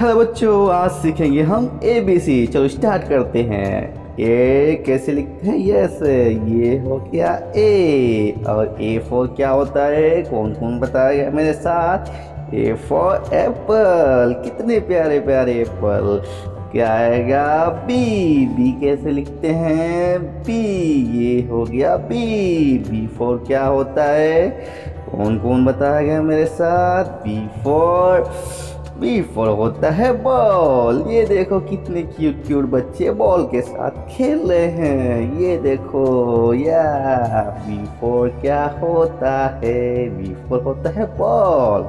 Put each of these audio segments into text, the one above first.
Hello बच्चों, आज सीखेंगे हम ABC। चलो स्टार्ट करते हैं। ए कैसे लिखते हैं? यस, ये हो गया ए। और ए फॉर क्या होता है? कौन कौन बताएगा मेरे साथ? A for apple. कितने प्यारे प्यारे एप्पल। क्या आएगा? बी। बी कैसे लिखते हैं? बी, ये हो गया बी। बी फॉर क्या होता है? कौन कौन बताएगा मेरे साथ? बी फॉर, बी फॉर होता है बॉल। ये देखो कितने क्यूट क्यूट बच्चे बॉल के साथ खेल रहे हैं। ये देखो या, बी फॉर क्या होता है? बी फॉर होता है बॉल।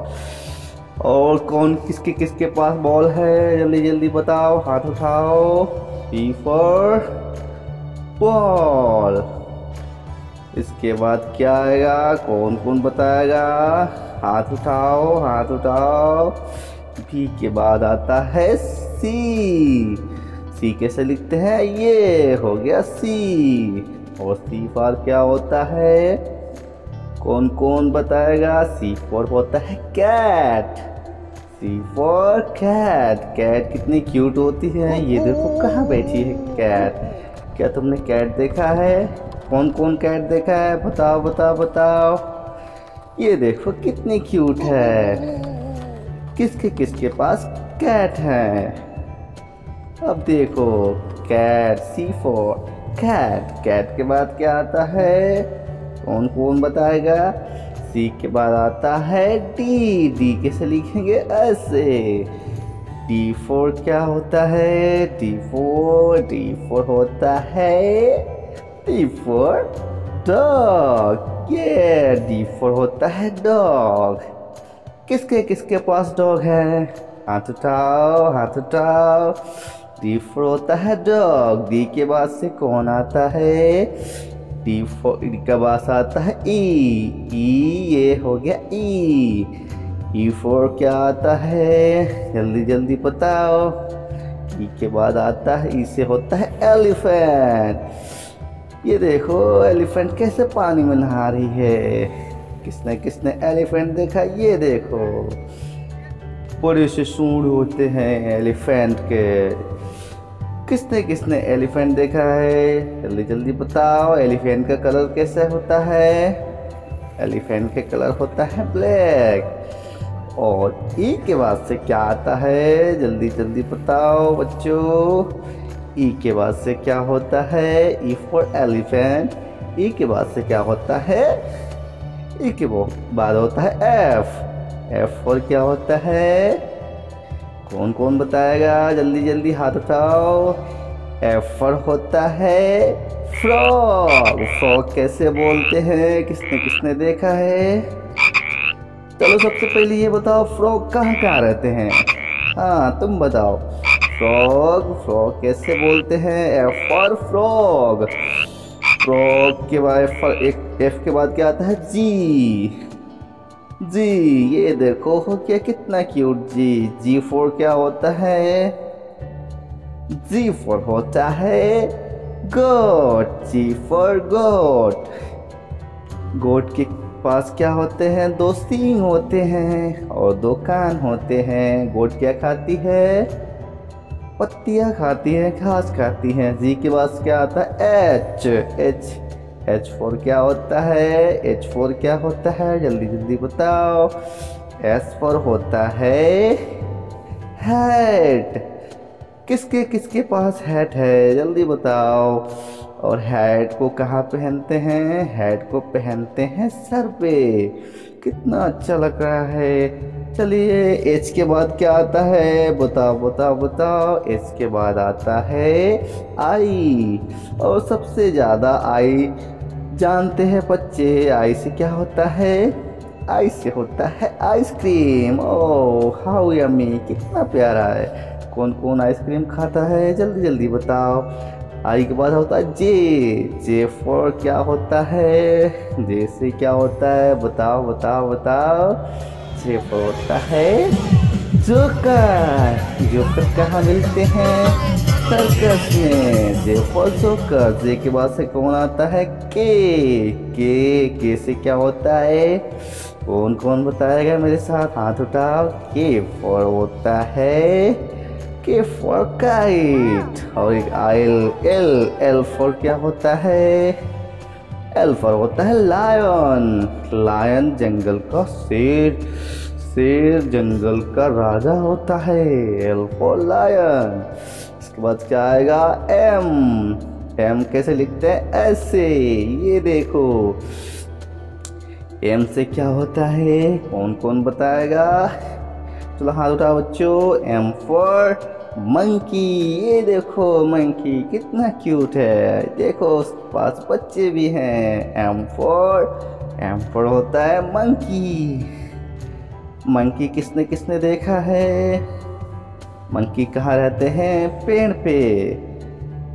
और कौन किसके किसके पास बॉल है? जल्दी जल्दी बताओ, हाथ उठाओ। B for ball. इसके बाद क्या आएगा? कौन कौन बताएगा? हाथ उठाओ, हाथ उठाओ। बी के बाद आता है सी। सी कैसे लिखते हैं? ये हो गया सी। और सी फॉर क्या होता है? कौन कौन बताएगा? सी फॉर होता है cat. C for cat. Cat कितनी क्यूट होती है। ये देखो कहाँ बैठी है कैट। क्या तुमने कैट देखा है? कौन कौन कैट देखा है? बताओ बताओ बताओ। ये देखो कितनी क्यूट है। किसके किसके पास कैट है? अब देखो cat. C for cat. Cat के बाद क्या आता है? कौन कौन बताएगा? सी के बाद आता है डी। डी कैसे लिखेंगे? ऐसे। डी फॉर क्या होता है? डी फॉर, डी फॉर होता है, डी फॉर डॉग। ये डी फॉर होता है डॉग। किसके किसके पास डॉग है? हाथ उठाओ, हाथ उठाओ। डी फॉर होता है डॉग। डी के बाद से कौन आता है? डी फॉर के बाद आता है ई। ई, ये हो गया ई। ई फॉर क्या आता है? जल्दी जल्दी बताओ। ई के बाद आता है, ई से होता है एलिफेंट। ये देखो एलिफेंट कैसे पानी में नहा रही है। किसने किसने एलिफेंट देखा? ये देखो बड़े से सूंड होते हैं एलिफेंट के। किसने किसने एलिफेंट देखा है? जल्दी जल्दी बताओ। एलिफेंट का कलर कैसे होता है? एलिफेंट का कलर होता है ब्लैक। और ई के बाद से क्या आता है? जल्दी जल्दी बताओ बच्चों। ई के बाद से क्या होता है? E for elephant. ई के बाद से क्या होता है? ई के बाद होता है एफ। एफ फॉर क्या होता है? कौन कौन बताएगा? जल्दी जल्दी हाथ उठाओ। एफ फॉर होता है फ्रॉग। फ्रॉग कैसे बोलते हैं? किसने किसने देखा है? चलो सबसे पहले ये बताओ फ्रॉग कहाँ कहाँ रहते हैं? हाँ तुम बताओ। फ्रॉग, फ्रॉग कैसे बोलते हैं? F for frog. फ्रॉग के बाद एफ के बाद क्या आता है? जी। जी, ये देखो हो क्या कितना क्यूट जी। जी फॉर क्या होता है? जी फॉर होता है goat. G for goat. Goat के पास क्या होते हैं? दो सींग होते हैं और दो कान होते हैं। गोट क्या खाती है? पत्तियाँ खाती हैं, घास खाती हैं। जी के बाद क्या आता है? एच। एच, एच फॉर क्या होता है? एच फॉर क्या होता है? जल्दी जल्दी बताओ। एस फॉर होता है हैट। किसके किसके पास हैट है? जल्दी बताओ। और हैट को कहाँ पहनते हैं? हैट को पहनते हैं सर पे। कितना अच्छा लग रहा है। चलिए एच के बाद क्या आता है? बताओ बताओ बताओ। एच के बाद आता है आई। और सबसे ज़्यादा आई जानते हैं बच्चे। आई से क्या होता है? आई से होता है आइसक्रीम। ओह हाउ यम्मी, कितना प्यारा है। कौन कौन आइसक्रीम खाता है? जल्दी जल्दी बताओ। आई के बाद होता है जे। जे फॉर क्या होता है? जे से क्या होता है? बताओ बताओ बताओ। जे फॉर होता है जोकर। जोकर कहाँ मिलते हैं? सर्कस में। J for joker. जे के बाद से कौन आता है? के। के से क्या होता है? कौन कौन बताएगा मेरे साथ? हाथ उठाओ। के फॉर होता है के फॉर काइट। और एक आयल एल, एल फॉर क्या होता है? एल फॉर होता है लायन। लायन जंगल का शेर, शेर जंगल का राजा होता है। L for lion. इसके बाद क्या आएगा? एम। एम कैसे लिखते हैं? ऐसे, ये देखो। एम से क्या होता है? कौन कौन बताएगा? चलो हाथ उठाओ बच्चों। M for monkey. ये देखो मंकी कितना क्यूट है, देखो उसके पास बच्चे भी हैं। एम फॉर, एम फॉर होता है मंकी। मंकी किसने किसने देखा है? मंकी कहाँ रहते हैं? पेड़ पे।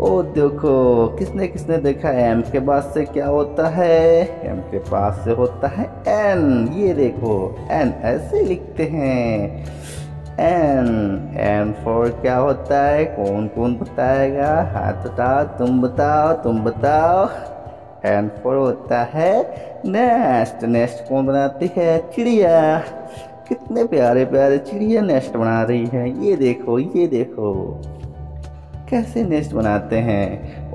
ओ देखो किसने किसने देखा है। एम के बाद से क्या होता है? एम के पास से होता है एन। ये देखो एन ऐसे लिखते हैं। एन, एन फॉर क्या होता है? कौन कौन बताएगा? हाथ उठाओ, तुम बताओ, तुम बताओ। एन फॉर होता है नेस्ट। नेस्ट कौन बनाती है? चिड़िया। कितने प्यारे प्यारे चिड़िया नेस्ट बना रही है। ये देखो, ये देखो कैसे नेस्ट बनाते हैं।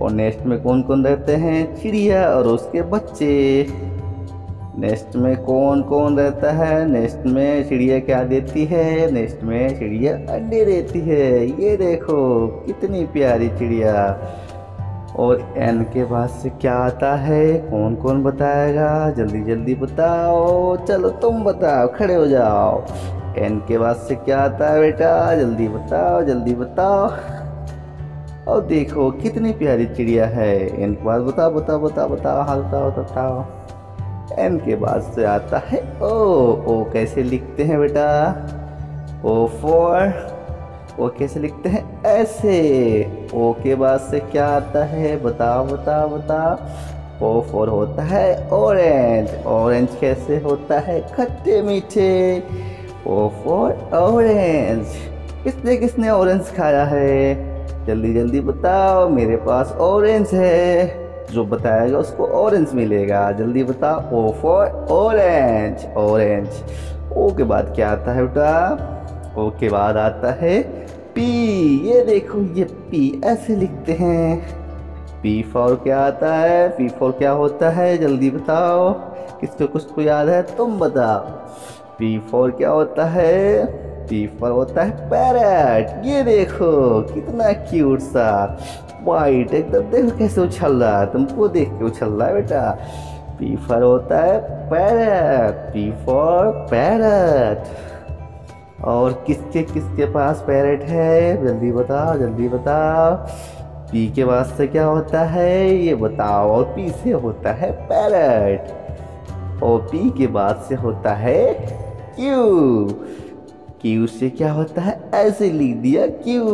और नेस्ट में कौन कौन रहते हैं? चिड़िया और उसके बच्चे। नेस्ट में कौन कौन रहता है? नेस्ट में चिड़िया क्या देती है? नेस्ट में चिड़िया अंडे देती है। ये देखो कितनी प्यारी चिड़िया। और एन के बाद से क्या आता है? कौन कौन बताएगा? जल्दी जल्दी बताओ। चलो तुम बताओ, खड़े हो जाओ। एन के बाद से क्या आता है बेटा? जल्दी बताओ, जल्दी बताओ। और देखो कितनी प्यारी चिड़िया है। एन के बाद बताओ बताओ बताओ बताओ, हाथ उठाओ बताओ। एन के बाद से आता है ओ। ओ कैसे लिखते हैं बेटा? ओ फॉर, ओ कैसे लिखते हैं? ऐसे। ओ के बाद से क्या आता है? बताओ बताओ बताओ। ओ फॉर होता है ऑरेंज। ऑरेंज कैसे होता है? खट्टे मीठे। O for orange. किसने किसने ऑरेंज खाया है? जल्दी जल्दी बताओ। मेरे पास ऑरेंज है, जो बताएगा उसको ऑरेंज मिलेगा। जल्दी बताओ। O for orange. Orange. O के बाद क्या आता है बेटा? ओ के बाद आता है पी। ये देखो ये पी ऐसे लिखते हैं। पी फॉर क्या आता है? पी फॉर क्या होता है? जल्दी बताओ। किसको कुछ को याद है? तुम बताओ। पी फॉर क्या होता है? पी फॉर होता है पैरट। ये देखो कितना क्यूट सा, वाइट एकदम। देखो कैसे उछल रहा है, तुमको देख के उछल रहा है बेटा। पी फॉर होता है पैरट। P for parrot. और किसके किसके पास पैरट है? जल्दी बताओ, जल्दी बताओ। पी के बाद से क्या होता है? ये बताओ। और पी से होता है पैरट। और पी के बाद से होता है क्यू। क्यू से क्या होता है? ऐसे लिख दिया क्यू।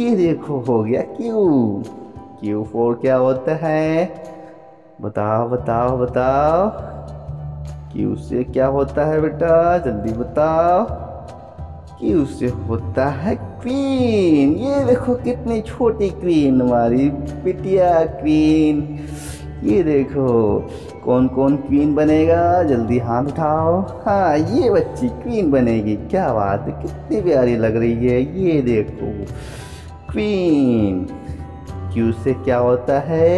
ये देखो हो गया क्यू। क्यू फॉर क्या होता है? बताओ बताओ बताओ। क्यू से क्या होता है बेटा? जल्दी बताओ। क्यू से होता है क्वीन। ये देखो कितनी छोटी क्वीन, हमारी बिटिया क्वीन। ये देखो कौन कौन क्वीन बनेगा? जल्दी हाथ उठाओ। हाँ, ये बच्ची क्वीन बनेगी। क्या बात है, कितनी प्यारी लग रही है। ये देखो क्वीन। क्यू से क्या होता है?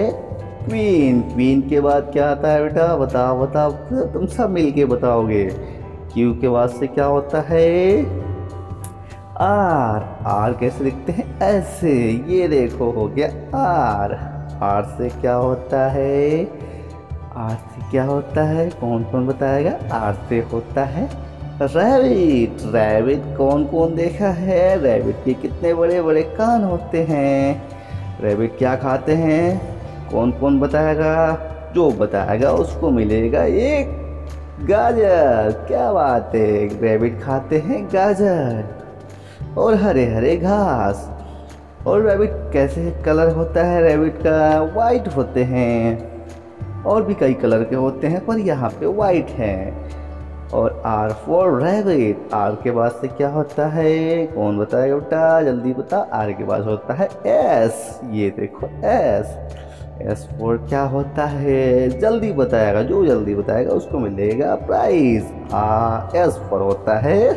क्वीन। क्वीन के बाद क्या आता है बेटा? बताओ बताओ, तुम सब मिलके बताओगे। क्यू के बाद से क्या होता है? आर। आर कैसे लिखते हैं? ऐसे। ये देखो हो गया आर। आर से क्या होता है? आर से क्या होता है? कौन कौन बताएगा? आर से होता है रैबिट। रैबिट कौन कौन देखा है? रैबिट के कितने बड़े बड़े कान होते हैं। रैबिट क्या खाते हैं? कौन कौन बताएगा? जो बताएगा उसको मिलेगा एक गाजर। क्या बात है, रैबिट खाते हैं गाजर और हरे हरे घास। और रैबिट कैसे कलर होता है? रैबिट का वाइट होते हैं, और भी कई कलर के होते हैं, पर यहाँ पे वाइट हैं। और आर फॉर रैबिट। आर के बाद से क्या होता है? कौन बताएगा बेटा? जल्दी बता। आर के बाद होता है एस। ये देखो एस। S4 क्या होता है, जल्दी बताएगा, जो जल्दी बताएगा उसको मिलेगा प्राइस। S4 होता है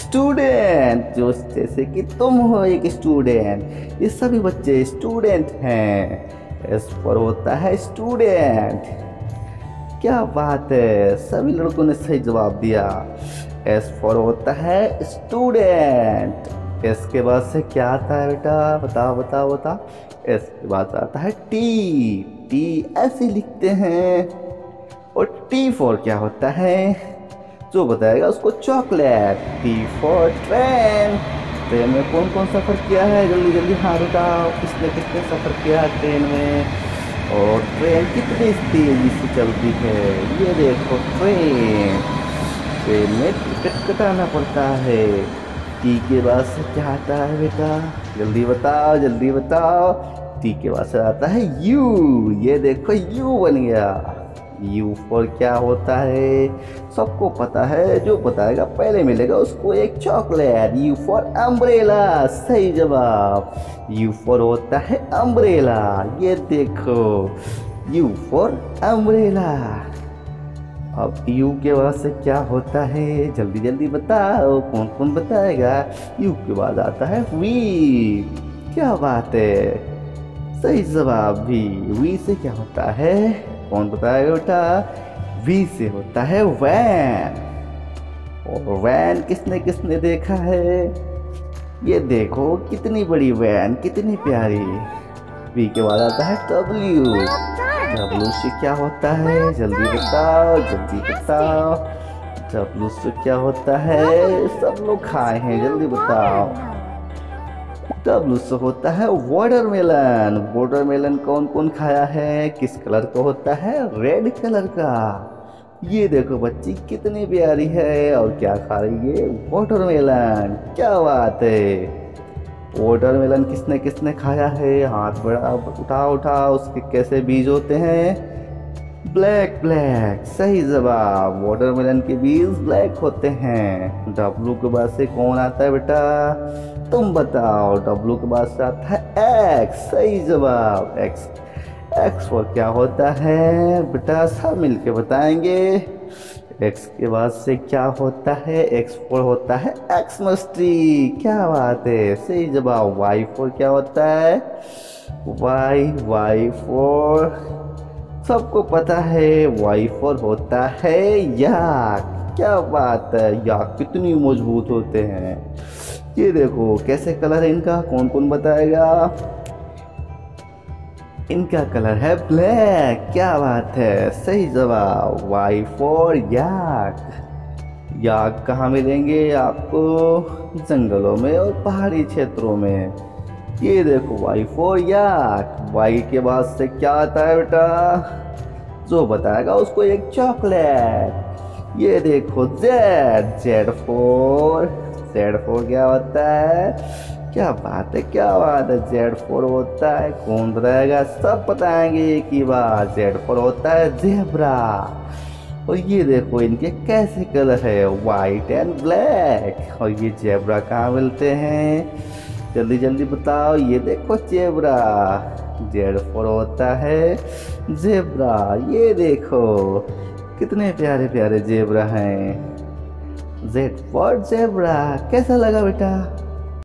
स्टूडेंट, जो जैसे कि तुम हो एक स्टूडेंट, ये सभी बच्चे स्टूडेंट हैं। S4 होता है स्टूडेंट। क्या बात है, सभी लड़कों ने सही जवाब दिया। S4 होता है स्टूडेंट। S के बाद से क्या आता है बेटा, बताओ बताओ बताओ। S के बाद आता है T। T ऐसे लिखते हैं। और T4 क्या होता है, जो बताएगा उसको चॉकलेट। T4 train. ट्रेन में कौन कौन सफ़र किया है, जल्दी जल्दी हाँ बताओ, किसने किसने सफ़र किया है ट्रेन में, और ट्रेन कितनी तेज़ी से चलती है। ये देखो ट्रेन, ट्रेन में टिकट कटाना पड़ता है। टी के बाद से क्या आता है बेटा, जल्दी बताओ जल्दी बताओ। टी के बाद से आता है यू। ये देखो यू बन गया। U4 क्या होता है, सबको पता है, जो बताएगा पहले मिलेगा उसको एक चॉकलेट। U4 अम्ब्रेला, सही जवाब। U4 होता है अम्ब्रेला। ये देखो U4 अम्ब्रेला। अब U के बाद से क्या होता है, जल्दी जल्दी बताओ, कौन कौन बताएगा। U के बाद आता है V। क्या बात है, सही जवाब भी। V से क्या होता है, कौन बताएगा बेटा। V से होता है वैन। और वैन किसने किसने देखा है, ये देखो कितनी बड़ी वैन, कितनी प्यारी। V के बाद आता है W। W से क्या होता है, जल्दी बताओ जल्दी बताओ। W से क्या होता है, सब लोग खाए हैं, जल्दी बताओ। W से होता है वाटरमेलन। वाटरमेलन कौन कौन खाया है, किस कलर का होता है, रेड कलर का। ये देखो बच्ची कितनी प्यारी है और क्या खा रही है, वाटरमेलन। क्या बात है, वाटरमेलन किसने किसने खाया है, हाथ बड़ा उठाओ उठाओ। उसके कैसे बीज होते हैं, ब्लैक ब्लैक, सही जवाब। वाटरमेलन के बीज ब्लैक होते हैं। डब्लू के बाद से कौन आता है बेटा, तुम बताओ। W के बाद से आता है X, सही जवाब। X पर क्या होता है बेटा, सब मिल के बताएंगे। X के बाद से क्या होता है, X4 होता है Xmas ट्री। क्या बात है, सही जवाब। Y4 क्या होता है, Y4 सबको पता है। Y4 होता है याक। क्या बात है, याक कितनी मजबूत होते हैं। ये देखो कैसे कलर है इनका, कौन कौन बताएगा। इनका कलर है ब्लैक। क्या बात है, सही जवाब। Y4 याक। याक कहाँ मिलेंगे आपको, जंगलों में और पहाड़ी क्षेत्रों में। ये देखो Y4 याक। Y के बाद से क्या आता है बेटा, जो बताएगा उसको एक चॉकलेट। ये देखो जेड। Z4 क्या होता है, क्या बात है क्या बात है। Z4 होता है, कौन बताएगा, सब बताएंगे एक ही बार। Z4 होता है जेब्रा। और ये देखो इनके कैसे कलर है, वाइट एंड ब्लैक। और ये जेब्रा कहाँ मिलते हैं, जल्दी जल्दी बताओ। ये देखो जेब्रा। Z4 होता है जेब्रा। ये देखो कितने प्यारे प्यारे जेब्रा हैं। Z4 zebra. कैसा लगा बेटा।